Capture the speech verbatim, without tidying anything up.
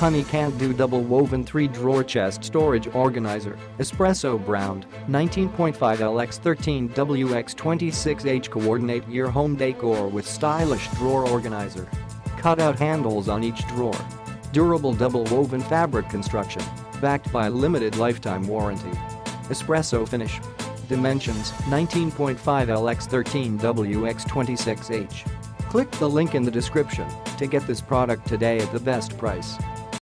Honey-Can-Do Double Woven three drawer Chest Storage Organizer, Espresso Brown, nineteen point five by thirteen by twenty-six inch Coordinate your home decor with stylish drawer organizer. Cutout handles on each drawer. Durable double woven fabric construction, backed by limited lifetime warranty. Espresso finish. Dimensions, nineteen point five by thirteen by twenty-six inch. Click the link in the description to get this product today at the best price.